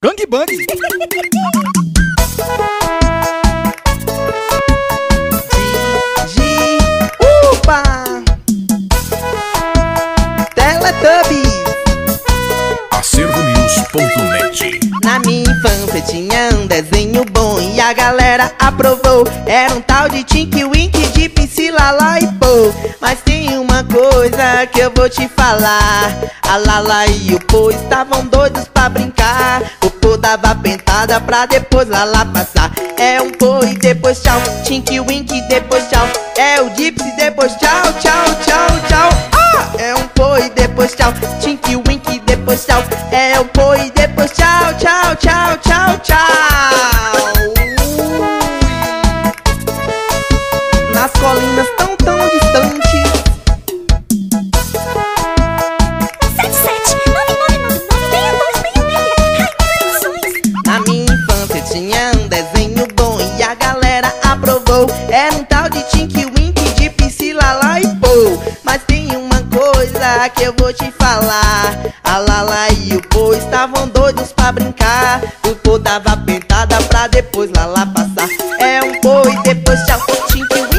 Gangi Bunny. Upa. Teletubbies. Acervonews.net. Na minha infância tinha um desenho bom e a galera aprovou. Era um tal de Tinky Winky, Dipsy, Lala e Po. Mas tem uma coisa que eu vou te falar. A Lala e o Po estavam doidos pra brincar. O Po dava pentada pra depois Lala passar. É um Po e depois tchau, Tinky Winky depois tchau. É o Dipsy depois tchau, tchau, tchau, tchau. Ah! É um Po e depois tchau, Tinky Winky depois tchau. É um Po e depois tchau, tchau, tchau, tchau, tchau. Nas colinas tão distantes. 77 999 9 6 2 6 6. Na minha infância tinha um desenho bom e a galera aprovou. Era um tal de Tinky Winky, de Dipsy, Lala e Po. Mas tem uma coisa que eu vou te falar. A Lala e o Po estavam doidos pra brincar. O Po dava pentada pra depois Lala passar. É um Po e depois tchau, Tinky Winky.